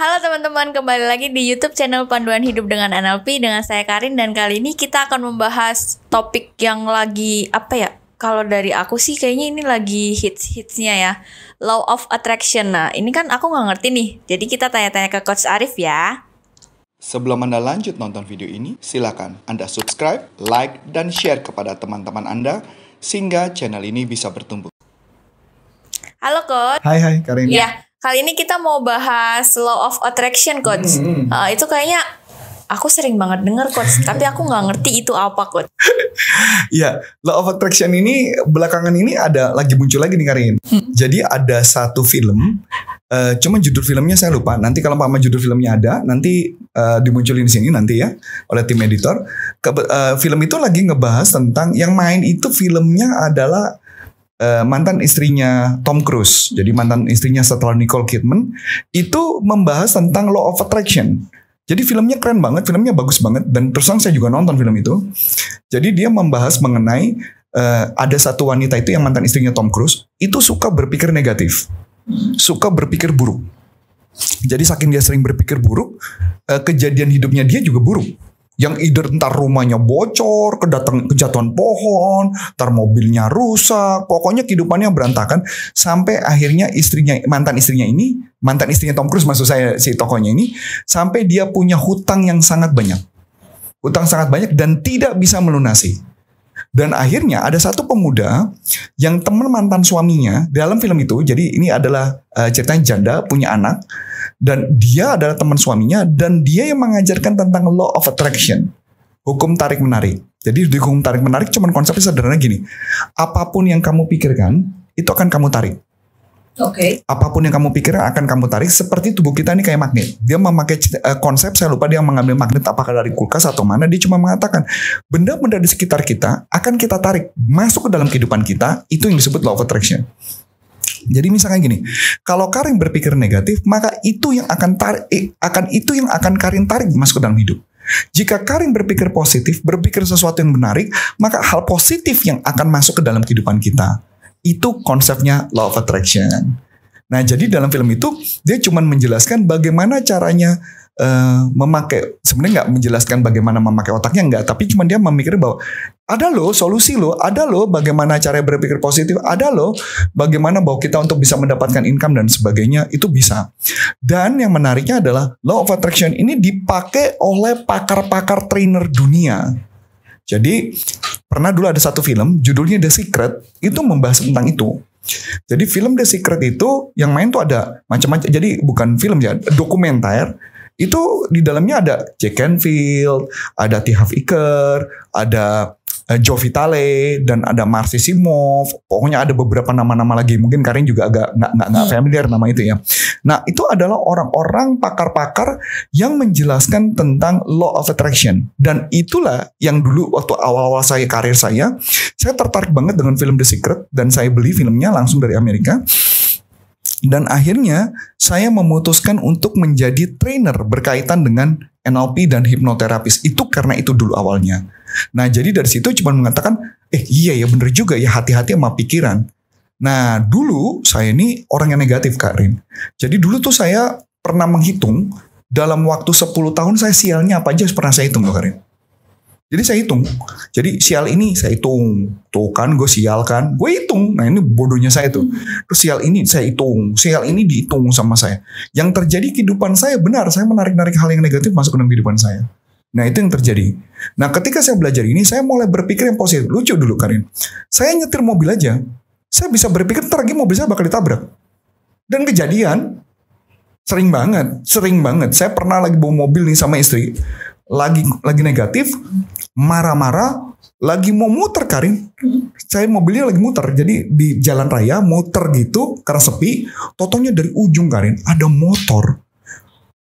Halo teman-teman, kembali lagi di YouTube channel Panduan Hidup dengan NLP dengan saya Karin, dan kali ini kita akan membahas topik yang lagi apa ya? Kalau dari aku sih kayaknya ini lagi hits-hitsnya ya, Law of Attraction. Nah, ini kan aku nggak ngerti nih. Jadi kita tanya-tanya ke Coach Arif ya. Sebelum Anda lanjut nonton video ini, silakan Anda subscribe, like, dan share kepada teman-teman Anda sehingga channel ini bisa bertumbuh. Halo Coach. Hai Karin. Ya. Kali ini kita mau bahas Law of Attraction, Coach. Itu kayaknya aku sering banget denger, Coach. Tapi aku nggak ngerti itu apa, Coach. Iya, Law of Attraction ini belakangan ini ada lagi muncul lagi nih, Karin. Jadi ada satu film. Cuman judul filmnya saya lupa. Nanti kalau Pak judul filmnya ada, nanti dimunculin di sini nanti ya oleh tim editor. Film itu lagi ngebahas tentang yang main itu filmnya adalah mantan istrinya Tom Cruise. Jadi mantan istrinya setelah Nicole Kidman itu membahas tentang Law of Attraction. Jadi filmnya keren banget, filmnya bagus banget, dan terus saya juga nonton film itu. Jadi dia membahas mengenai ada satu wanita itu yang mantan istrinya Tom Cruise itu suka berpikir negatif, suka berpikir buruk. Jadi saking dia sering berpikir buruk, kejadian hidupnya dia juga buruk. Yang either ntar rumahnya bocor, kejatuhan pohon, ntar mobilnya rusak, pokoknya kehidupannya berantakan. Sampai akhirnya istrinya, mantan istrinya Tom Cruise maksud saya, si tokohnya ini, sampai dia punya hutang yang sangat banyak. Hutang sangat banyak dan tidak bisa melunasi. Dan akhirnya ada satu pemuda yang teman mantan suaminya dalam film itu, jadi ini adalah ceritanya janda, punya anak. Dan dia adalah teman suaminya, dan dia yang mengajarkan tentang Law of Attraction, hukum tarik menarik. Jadi di hukum tarik menarik cuman konsepnya sederhana gini, apapun yang kamu pikirkan itu akan kamu tarik. Oke. Apapun yang kamu pikirkan akan kamu tarik. Seperti tubuh kita ini kayak magnet. Dia memakai konsep, saya lupa dia mengambil magnet apakah dari kulkas atau mana. Dia cuma mengatakan benda-benda di sekitar kita akan kita tarik masuk ke dalam kehidupan kita. Itu yang disebut Law of Attraction. Jadi misalkan gini, kalau Karin berpikir negatif, maka itu yang akan Karin tarik masuk ke dalam hidup. Jika Karin berpikir positif, berpikir sesuatu yang menarik, maka hal positif yang akan masuk ke dalam kehidupan kita. Itu konsepnya Law of Attraction. Nah, jadi dalam film itu dia cuman menjelaskan bagaimana caranya memakai, sebenarnya nggak menjelaskan bagaimana memakai otaknya, nggak, tapi cuman dia memikir bahwa ada loh solusi loh, ada loh bagaimana cara berpikir positif, ada loh bagaimana bahwa kita untuk bisa mendapatkan income dan sebagainya, itu bisa. Dan yang menariknya adalah Law of Attraction ini dipakai oleh pakar-pakar trainer dunia. Jadi pernah dulu ada satu film judulnya The Secret, itu membahas tentang itu. Jadi film The Secret itu yang main tuh ada macam-macam. Jadi bukan film ya, dokumenter. Itu di dalamnya ada Jack Canfield, ada Tihaf Iker, ada Joe Vitale, dan ada Marcy Simov. Pokoknya ada beberapa nama-nama lagi. Mungkin Karin juga agak nggak familiar nama itu ya. Nah, itu adalah orang-orang pakar-pakar yang menjelaskan tentang Law of Attraction. Dan itulah yang dulu waktu awal-awal karir saya tertarik banget dengan film The Secret, dan saya beli filmnya langsung dari Amerika. Dan akhirnya saya memutuskan untuk menjadi trainer berkaitan dengan NLP dan hipnoterapis. Itu karena itu dulu awalnya. Nah, jadi dari situ cuma mengatakan, iya ya bener juga ya, hati-hati sama pikiran. Nah, dulu saya ini orang yang negatif, Karin. Jadi dulu tuh saya pernah menghitung, dalam waktu 10 tahun saya sialnya apa aja pernah saya hitung, Karin. Jadi saya hitung, jadi sial ini saya hitung, tuh kan gue sial kan, gue hitung, nah ini bodohnya saya tuh. Terus sial ini saya hitung, sial ini dihitung sama saya. Yang terjadi kehidupan saya benar, saya menarik-narik hal yang negatif masuk ke dalam kehidupan saya. Nah itu yang terjadi. Nah ketika saya belajar ini, saya mulai berpikir yang positif. Lucu dulu Karin, saya nyetir mobil aja, saya bisa berpikir ntar lagi mobil saya bakal ditabrak. Dan kejadian, sering banget. Saya pernah lagi bawa mobil nih sama istri, lagi negatif, marah-marah, lagi mau muter Karin. Saya mobilnya lagi muter, jadi di jalan raya muter gitu karena sepi. Totonya dari ujung Karin ada motor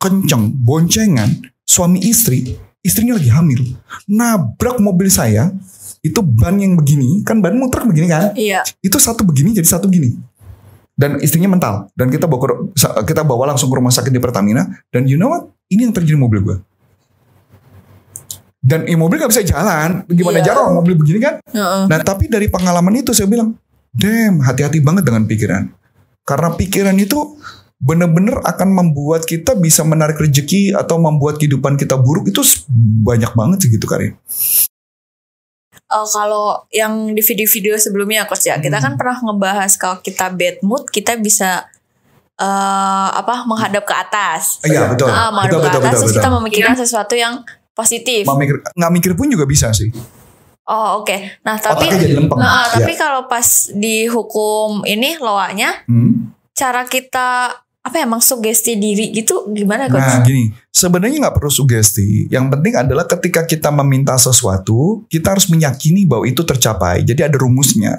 kenceng, boncengan suami istri, istrinya lagi hamil, nabrak mobil saya. Itu ban yang begini, kan ban muter begini kan? Iya. Itu satu begini jadi satu gini. Dan istrinya mental, dan kita bawa langsung ke rumah sakit di Pertamina. Dan you know what? Ini yang terjadi mobil gue. Dan mobil gak bisa jalan, gimana jarak orang mobil begini kan? Nah tapi dari pengalaman itu saya bilang, damn, hati-hati banget dengan pikiran. Karena pikiran itu benar-benar akan membuat kita bisa menarik rezeki atau membuat kehidupan kita buruk itu banyak banget sih gitu, Karin. Kalau yang di video-video sebelumnya Coach ya, kita kan pernah ngebahas kalau kita bad mood kita bisa menghadap ke atas. Iya betul. Menghadap ke atas terus kita memikirkan sesuatu yang positif. Nggak mikir pun juga bisa sih. Oh oke. Okay. Nah tapi kalau pas di hukum ini lawanya, cara kita emang sugesti diri gitu gimana Coach? Nah gini, sebenarnya nggak perlu sugesti. Yang penting adalah ketika kita meminta sesuatu, kita harus meyakini bahwa itu tercapai. Jadi ada rumusnya.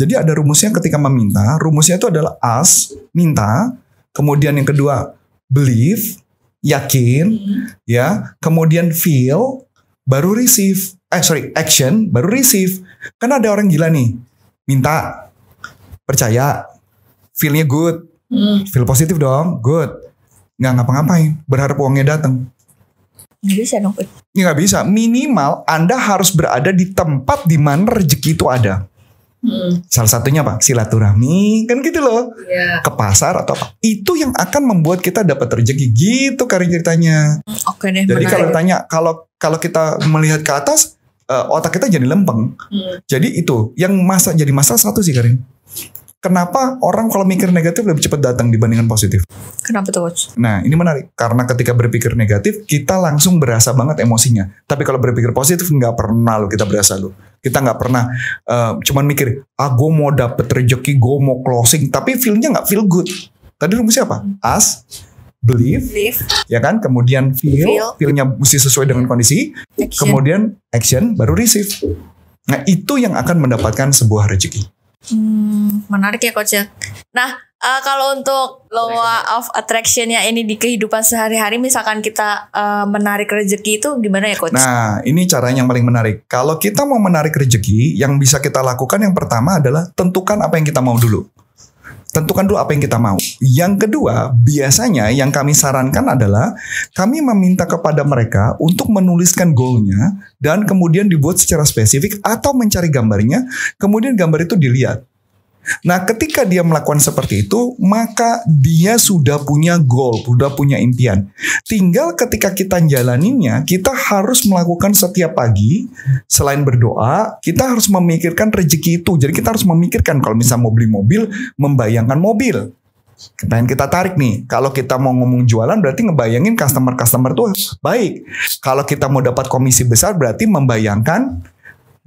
Jadi ada rumusnya ketika meminta. Rumusnya itu adalah ask, minta. Kemudian yang kedua believe, yakin, ya. Kemudian feel, baru receive. Action, baru receive. Kan ada orang gila nih, minta, percaya, feelnya good. Feel positif dong, good. Nggak ngapa-ngapain, berharap uangnya datang. Nggak bisa dong. Nggak bisa. Minimal Anda harus berada di tempat di mana rezeki itu ada. Salah satunya apa? Silaturahmi, kan gitu loh. Ke pasar atau apa. Itu yang akan membuat kita dapat rezeki gitu Karin ceritanya. Oke deh. Jadi kalau tanya, kalau kita melihat ke atas, otak kita jadi lempeng. Jadi itu yang jadi masalah satu sih Karin. Kenapa orang kalau mikir negatif lebih cepat datang dibandingkan positif? Kenapa tuh Coach? Nah ini menarik, karena ketika berpikir negatif kita langsung berasa banget emosinya. Tapi kalau berpikir positif nggak pernah lo kita berasa lo. Kita nggak pernah cuman mikir, gue mau dapet rejeki, gue mau closing. Tapi feelnya nggak feel good. Tadi rumusnya apa? Ask, believe, ya kan? Kemudian feel, feelnya mesti sesuai dengan kondisi. Action. Kemudian action, baru receive. Nah itu yang akan mendapatkan sebuah rejeki. Menarik ya Coach. Nah kalau untuk Law of Attraction-nya ini di kehidupan sehari-hari, misalkan kita menarik rezeki itu gimana ya Coach? Nah ini caranya yang paling menarik. Kalau kita mau menarik rezeki, yang bisa kita lakukan yang pertama adalah tentukan apa yang kita mau dulu. Tentukan dulu apa yang kita mau. Yang kedua, biasanya yang kami sarankan adalah kami meminta kepada mereka untuk menuliskan goalnya dan kemudian dibuat secara spesifik atau mencari gambarnya, kemudian gambar itu dilihat. Nah, ketika dia melakukan seperti itu, maka dia sudah punya goal, sudah punya impian. Tinggal ketika kita jalaninnya, kita harus melakukan setiap pagi. Selain berdoa, kita harus memikirkan rezeki itu. Jadi kita harus memikirkan kalau misalnya mau beli mobil, membayangkan mobil. Pengen kita tarik nih. Kalau kita mau ngomong jualan berarti ngebayangin customer-customer tuh baik. Kalau kita mau dapat komisi besar berarti membayangkan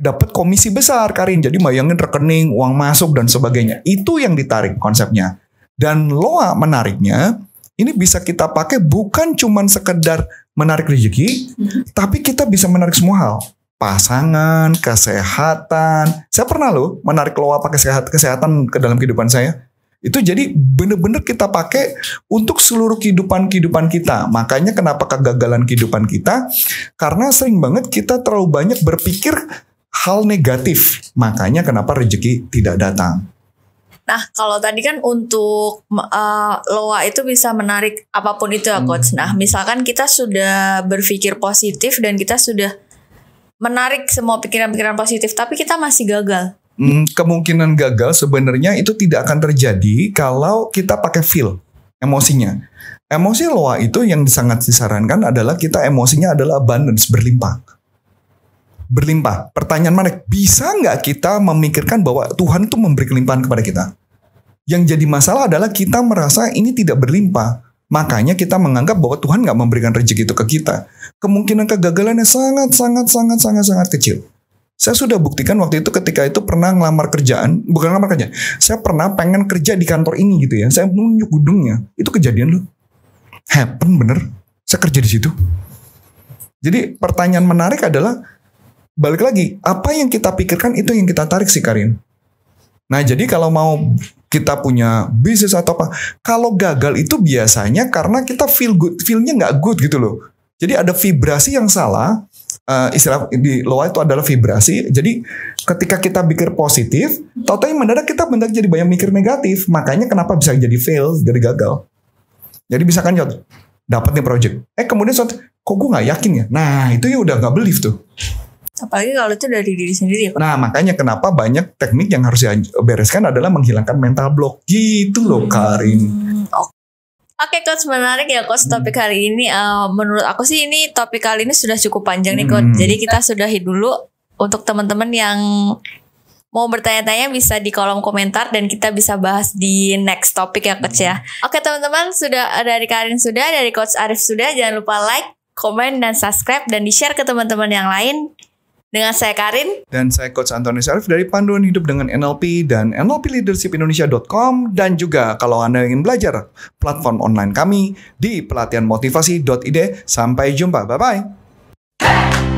dapat komisi besar Karin. Jadi bayangin rekening, uang masuk dan sebagainya. Itu yang ditarik konsepnya. Dan loa menariknya, ini bisa kita pakai bukan cuman sekedar menarik rezeki, tapi kita bisa menarik semua hal. Pasangan, kesehatan. Saya pernah loh menarik loa pakai kesehatan ke dalam kehidupan saya. Itu jadi bener-bener kita pakai untuk seluruh kehidupan kita. Makanya kenapa kegagalan kehidupan kita? Karena sering banget kita terlalu banyak berpikir hal negatif, makanya kenapa rezeki tidak datang. Nah, kalau tadi kan untuk loa itu bisa menarik apapun itu ya Coach. Nah, misalkan kita sudah berpikir positif dan kita sudah menarik semua pikiran-pikiran positif, tapi kita masih gagal. Kemungkinan gagal sebenarnya itu tidak akan terjadi kalau kita pakai feel, emosinya. Emosi loa itu yang sangat disarankan adalah kita emosinya adalah abundance, berlimpah. Berlimpah. Pertanyaan mana? Bisa nggak kita memikirkan bahwa Tuhan itu memberi kelimpahan kepada kita? Yang jadi masalah adalah kita merasa ini tidak berlimpah. Makanya kita menganggap bahwa Tuhan nggak memberikan rezeki itu ke kita. Kemungkinan kegagalannya sangat kecil. Saya sudah buktikan waktu itu ketika itu pernah ngelamar kerjaan. Bukan ngelamar kerjaan. Saya pernah pengen kerja di kantor ini gitu ya. Saya nunjuk gedungnya. Itu kejadian loh. Happen bener. Saya kerja di situ. Jadi pertanyaan menarik adalah, balik lagi, apa yang kita pikirkan itu yang kita tarik sih Karin. Nah jadi kalau mau kita punya bisnis atau apa, kalau gagal itu biasanya karena kita feel good, feelnya nggak good gitu loh. Jadi ada vibrasi yang salah, istilah di loa itu adalah vibrasi. Jadi ketika kita pikir positif, totalnya mendadak kita mendadak jadi banyak mikir negatif. Makanya kenapa bisa jadi fail, jadi gagal. Jadi misalkan dapat nih project, kemudian kok gue nggak yakin ya. Nah itu ya udah nggak believe tuh. Apalagi kalau itu dari diri sendiri ya Pak. Nah makanya kenapa banyak teknik yang harus dibereskan adalah menghilangkan mental block gitu loh Karin. Oke Coach, menarik ya Coach topik hari ini. Menurut aku sih ini topik kali ini sudah cukup panjang nih Coach. Jadi kita sudahi dulu. Untuk teman-teman yang mau bertanya-tanya bisa di kolom komentar dan kita bisa bahas di next topik ya Coach ya. Oke teman-teman, sudah dari Karin sudah, dari Coach Arif sudah. Jangan lupa like, komen, dan subscribe dan di-share ke teman-teman yang lain. Dengan saya Karin dan saya Coach Antonius Arif dari Panduan Hidup dengan NLP dan nlpleadershipindonesia.com, dan juga kalau Anda ingin belajar platform online kami di pelatihanMotivasi.id. Sampai jumpa, bye bye.